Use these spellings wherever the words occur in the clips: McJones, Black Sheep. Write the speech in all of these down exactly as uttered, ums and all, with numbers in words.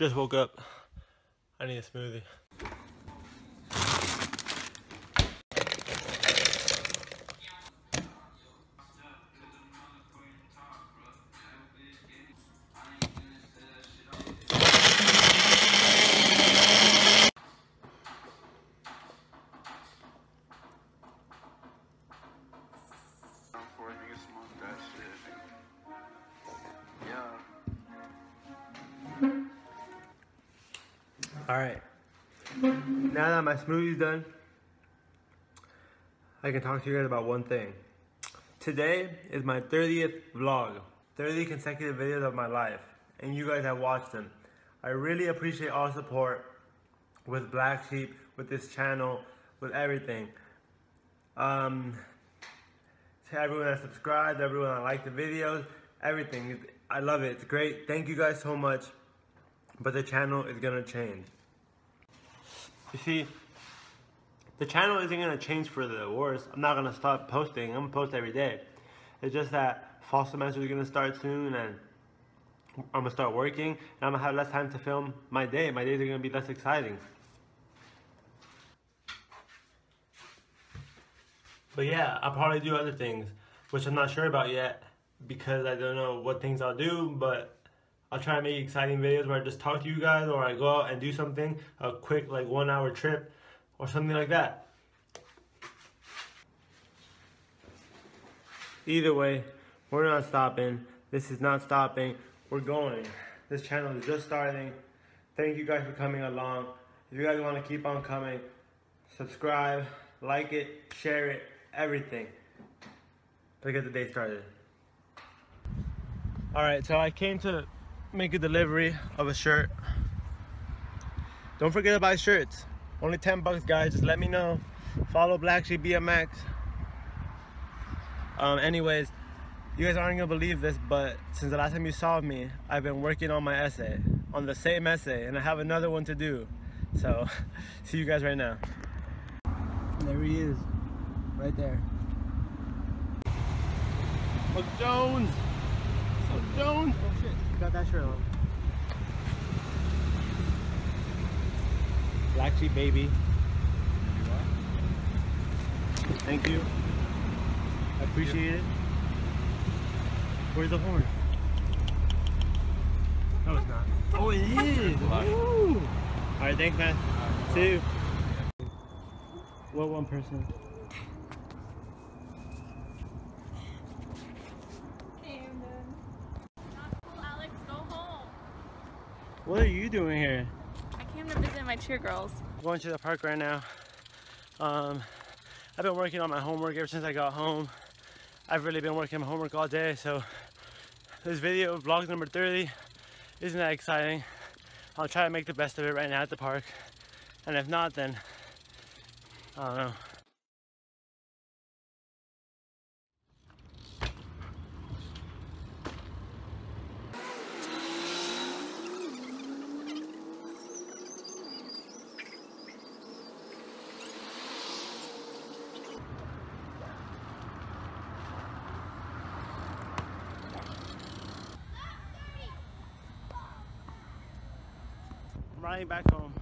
Just woke up. I need a smoothie. Alright, now that my smoothie's done, I can talk to you guys about one thing. Today is my thirtieth vlog, thirty consecutive videos of my life, and you guys have watched them. I really appreciate all support with Black Sheep, with this channel, with everything. Um, to everyone that subscribed, everyone that liked the videos, everything. I love it, it's great. Thank you guys so much, but the channel is gonna change. You see, the channel isn't going to change for the worse. I'm not going to stop posting. I'm going to post every day. It's just that fall semester is going to start soon, and I'm going to start working, and I'm going to have less time to film my day. My days are going to be less exciting. But yeah, I'll probably do other things, which I'm not sure about yet, because I don't know what things I'll do, but I'll try to make exciting videos where I just talk to you guys, or I go out and do something, a quick like one hour trip or something like that. Either way, we're not stopping. This is not stopping. We're going. This channel is just starting. Thank you guys for coming along. If you guys want to keep on coming, subscribe, like it, share it, everything. Let's get the day started. Alright, so I came to make a delivery of a shirt. Don't forget to buy shirts, only ten bucks, guys. Just let me know. Follow Black Sheep B M X. Um anyways, you guys aren't gonna believe this, but since the last time you saw me, I've been working on my essay, on the same essay, and I have another one to do. So see you guys right now. There he is, right there. McJones! McJones! Oh shit. Got that shirt on. Black Sheep, baby. Thank you. I appreciate it. Where's the horn? No, it's not. Oh, it is! Alright, thanks, man. Right. See you. What one person? What are you doing here? I came to visit my cheer girls. I'm going to the park right now. Um, I've been working on my homework ever since I got home. I've really been working on my homework all day, so this video, vlog number thirty, isn't that exciting. I'll try to make the best of it right now at the park. And if not, then I don't know. I'm riding back home.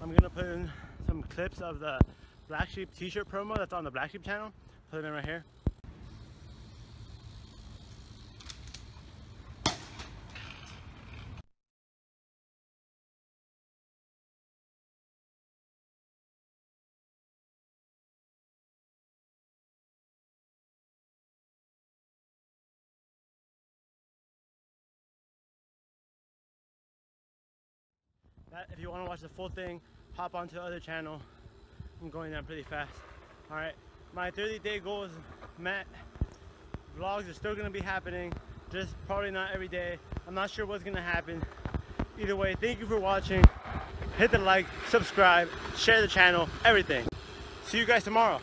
I'm gonna put in some clips of the Black Sheep t-shirt promo that's on the Black Sheep channel. Put it in right here. That, if you want to watch the full thing, hop onto the other channel. I'm going down pretty fast. Alright, my thirty day goal is met. Vlogs are still going to be happening, just probably not every day. I'm not sure what's going to happen. Either way, thank you for watching. Hit the like, subscribe, share the channel, everything. See you guys tomorrow.